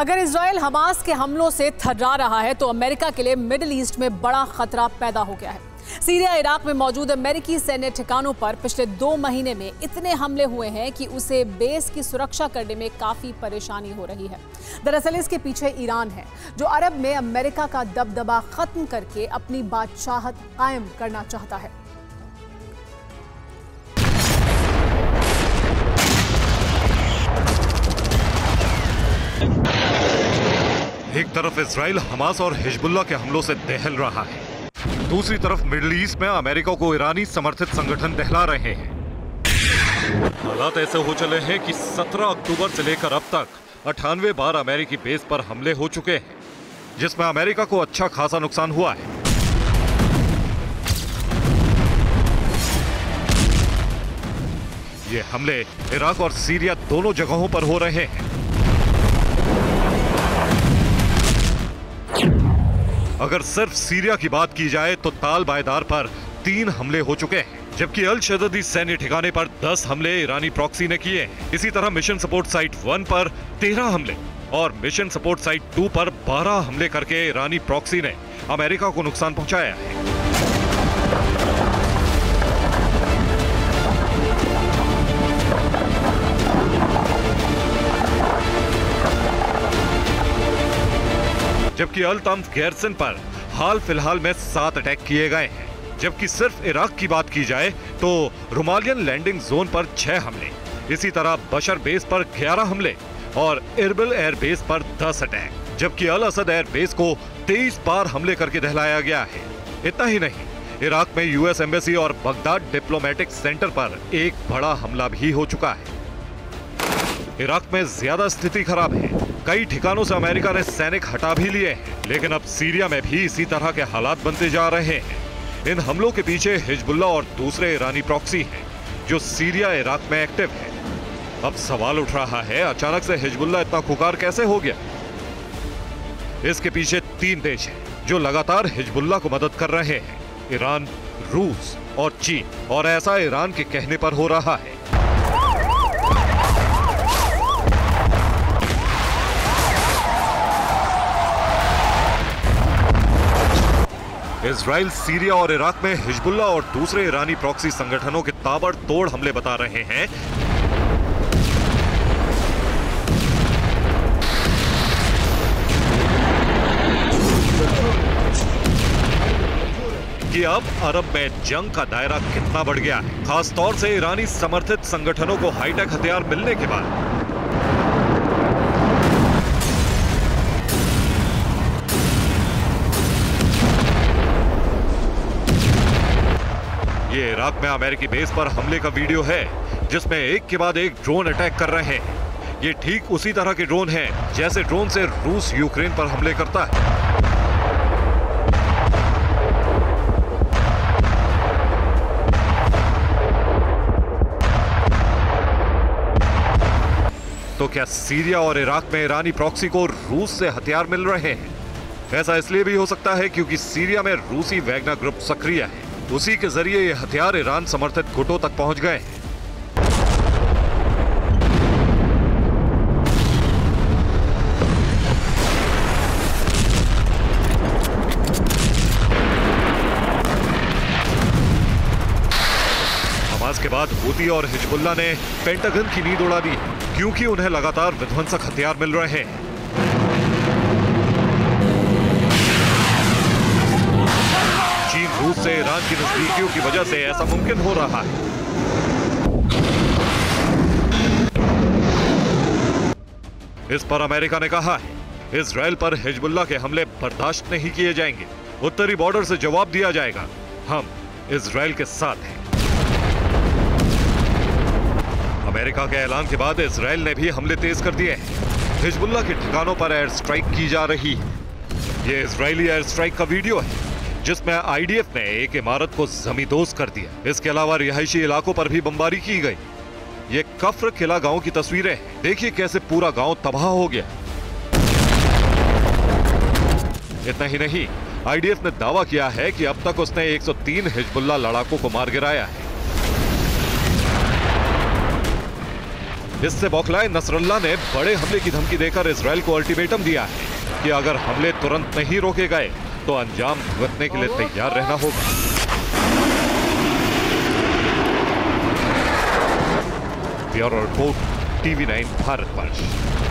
अगर Israel Hamas के हमलों से थर्रा रहा है तो अमेरिका के लिए मिडिल ईस्ट में बड़ा खतरा पैदा हो गया है। सीरिया इराक में मौजूद अमेरिकी सैन्य ठिकानों पर पिछले 2 महीने में इतने हमले हुए हैं कि उसे बेस की सुरक्षा करने में काफ़ी परेशानी हो रही है। दरअसल इसके पीछे ईरान है, जो अरब में अमेरिका का दबदबा खत्म करके अपनी बादशाहत कायम करना चाहता है। एक तरफ इजराइल हमास और हिजबुल्ला के हमलों से दहल रहा है, दूसरी तरफ मिडिल ईस्ट में अमेरिका को ईरानी समर्थित संगठन दहला रहे हैं। हालात ऐसे हो चले हैं कि 17 अक्टूबर से लेकर अब तक 98 बार अमेरिकी बेस पर हमले हो चुके हैं, जिसमें अमेरिका को अच्छा खासा नुकसान हुआ है। ये हमले इराक और सीरिया दोनों जगहों पर हो रहे हैं। अगर सिर्फ सीरिया की बात की जाए तो ताल बायदार पर 3 हमले हो चुके हैं, जबकि अल अलशदी सैन्य ठिकाने पर 10 हमले ईरानी प्रॉक्सी ने किए हैं। इसी तरह मिशन सपोर्ट साइट 1 पर 13 हमले और मिशन सपोर्ट साइट 2 पर 12 हमले करके ईरानी प्रॉक्सी ने अमेरिका को नुकसान पहुंचाया है। जबकि अल तंफ गैरिसन पर हाल फिलहाल में 7 अटैक किए गए हैं, जबकि सिर्फ इराक की बात की जाए तो रोमालियन लैंडिंग जोन पर 6 हमले, इसी तरह बशर बेस पर 11 हमले और इरबिल एयर बेस पर 10 अटैक, जबकि अल असद एयर बेस को 23 बार हमले करके दहलाया गया है। इतना ही नहीं, इराक में यूएस एम्बेसी और बगदाद डिप्लोमेटिक सेंटर पर एक बड़ा हमला भी हो चुका है। इराक में ज्यादा स्थिति खराब है, कई ठिकानों से अमेरिका ने सैनिक हटा भी लिए हैं, लेकिन अब सीरिया में भी इसी तरह के हालात बनते जा रहे हैं। इन हमलों के पीछे हिजबुल्ला और दूसरे ईरानी प्रॉक्सी हैं, जो सीरिया इराक में एक्टिव हैं। अब सवाल उठ रहा है, अचानक से हिजबुल्ला इतना खुकार कैसे हो गया? इसके पीछे 3 देश हैं जो लगातार हिजबुल्ला को मदद कर रहे हैं, ईरान, रूस और चीन, और ऐसा ईरान के कहने पर हो रहा है। इजराइल, सीरिया और इराक में हिजबुल्ला और दूसरे ईरानी प्रॉक्सी संगठनों के ताबड़तोड़ हमले बता रहे हैं। कि अब अरब में जंग का दायरा कितना बढ़ गया है, खासतौर से ईरानी समर्थित संगठनों को हाईटेक हथियार मिलने के बाद। ये इराक में अमेरिकी बेस पर हमले का वीडियो है, जिसमें एक के बाद एक ड्रोन अटैक कर रहे हैं। ये ठीक उसी तरह के ड्रोन हैं जैसे ड्रोन से रूस यूक्रेन पर हमले करता है। तो क्या सीरिया और इराक में ईरानी प्रॉक्सी को रूस से हथियार मिल रहे हैं? ऐसा इसलिए भी हो सकता है क्योंकि सीरिया में रूसी वैगनर ग्रुप सक्रिय है, उसी के जरिए ये हथियार ईरान समर्थित गुटों तक पहुंच गए हैं। हमास के बाद हूती और हिजबुल्ला ने पेंटागन की नींद उड़ा दी, क्योंकि उन्हें लगातार विध्वंसक हथियार मिल रहे हैं। रूस से ईरान की नजदीकियों की वजह से ऐसा मुमकिन हो रहा है। इस पर अमेरिका ने कहा है, इजराइल पर हिजबुल्ला के हमले बर्दाश्त नहीं किए जाएंगे, उत्तरी बॉर्डर से जवाब दिया जाएगा, हम इजराइल के साथ हैं। अमेरिका के ऐलान के बाद इजराइल ने भी हमले तेज कर दिए हैं। हिजबुल्ला के ठिकानों पर एयर स्ट्राइक की जा रही है। ये इजरायली एयर स्ट्राइक का वीडियो है, जिसमें आईडीएफ ने एक इमारत को जमींदोज कर दिया। इसके अलावा रिहायशी इलाकों पर भी बमबारी की गई। ये कफ्र किला गांव की तस्वीरें हैं, देखिए कैसे पूरा गांव तबाह हो गया। इतना ही नहीं, आईडीएफ ने दावा किया है कि अब तक उसने 103 हिजबुल्ला लड़ाकों को मार गिराया है। इससे बौखलाए नसरल्ला ने बड़े हमले की धमकी देकर इसराइल को अल्टीमेटम दिया है कि अगर हमले तुरंत नहीं रोके गए तो अंजाम भुगतने के लिए तैयार रहना होगा। Bureau report TV 9 Bharatvarsh.